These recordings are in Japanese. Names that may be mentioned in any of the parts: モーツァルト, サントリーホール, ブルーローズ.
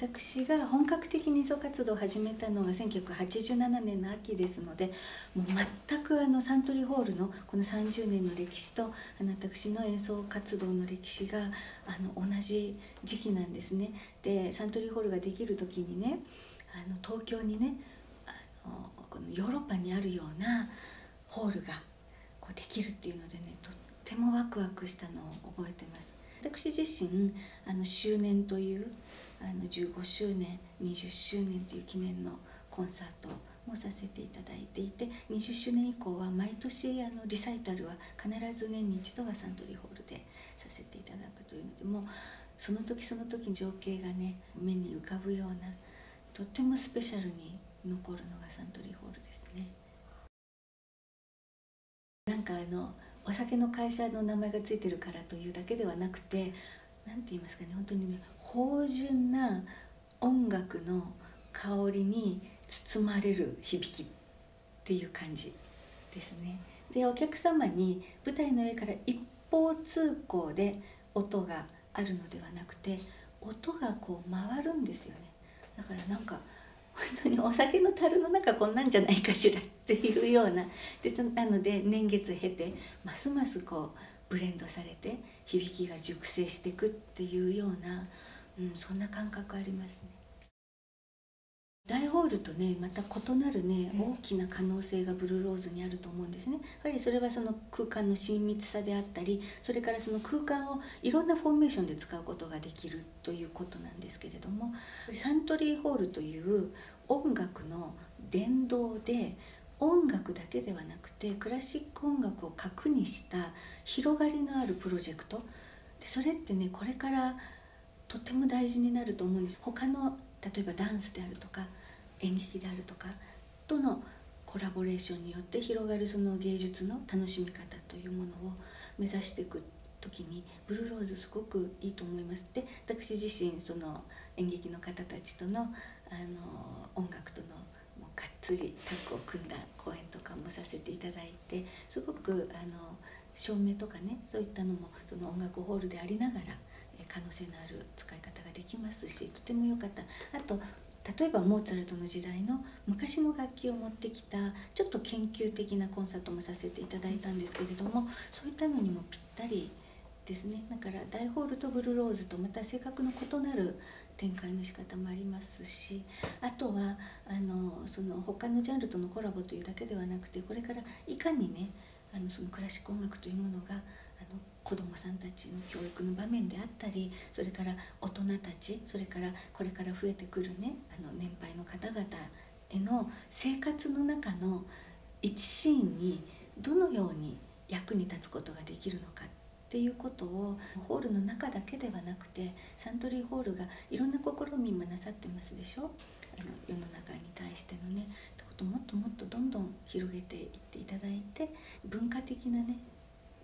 私が本格的に演奏活動を始めたのが1987年の秋ですので、もう全くサントリーホールのこの30年の歴史と私の演奏活動の歴史が同じ時期なんですね。でサントリーホールができる時にね、東京にね、このヨーロッパにあるようなホールがこうできるっていうのでね、とってもワクワクしたのを覚えてます。私自身周年という15周年20周年という記念のコンサートもさせていただいていて、20周年以降は毎年リサイタルは必ず年に一度はサントリーホールでさせていただくというので、もうその時その時情景がね目に浮かぶような、とってもスペシャルに残るのがサントリーホールですね。なんかお酒の会社の名前がついてるからというだけではなくて、なんて言いますかね、本当にね芳醇な音楽の香りに包まれる響きっていう感じですね。でお客様に舞台の上から一方通行で音があるのではなくて、音がこう回るんですよね。だからなんか本当にお酒の樽の中こんなんじゃないかしらっていうような、でなので年月経てますますこうブレンドされて響きが熟成していくっていうような、そんな感覚ありますね。大ホールとねまた異なるね大きな可能性がブルーローズにあると思うんですね。やはりそれはその空間の親密さであったり、それからその空間をいろんなフォーメーションで使うことができるということなんですけれども、サントリーホールという音楽の殿堂で音楽だけではなくてクラシック音楽を核にした広がりのあるプロジェクトで、それってねこれからとても大事になると思うんです。他の例えばダンスであるとか演劇であるとかとのコラボレーションによって広がるその芸術の楽しみ方というものを目指していく時にブルーローズすごくいいと思います。で私自身その演劇の方たちとの音楽とのがっつりタッグを組んだ公演とかもさせていただいて、すごく照明とかねそういったのもその音楽ホールでありながら可能性のある使い方ができますし、とても良かった。あと例えばモーツァルトの時代の昔の楽器を持ってきたちょっと研究的なコンサートもさせていただいたんですけれども、そういったのにもぴったりですね。だから大ホールとブルーローズとまた性格の異なる展開の仕方もありますし、あとはその他のジャンルとのコラボというだけではなくて、これからいかにねそのクラシック音楽というものが子どもさんたちの教育の場面であったり、それから大人たち、それからこれから増えてくるね年配の方々への生活の中の一シーンにどのように役に立つことができるのかっていうことをホールの中だけではなくて、サントリーホールがいろんな試みもなさってますでしょ。世の中に対してのねってことをもっともっとどんどん広げていっていただいて、文化的なね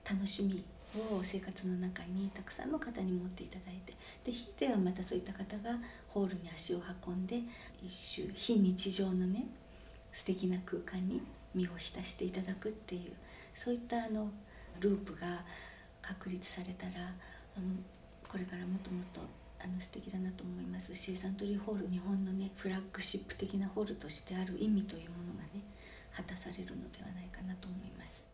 楽しみを生活の中にたくさんの方に持っていただいて、でひいてはまたそういった方がホールに足を運んで一種非日常のね素敵な空間に身を浸していただくっていう、そういったループが確立されたら、これからもっともっと素敵だなと思いますし、サントリーホール日本のねフラッグシップ的なホールとしてある意味というものがね果たされるのではないかなと思います。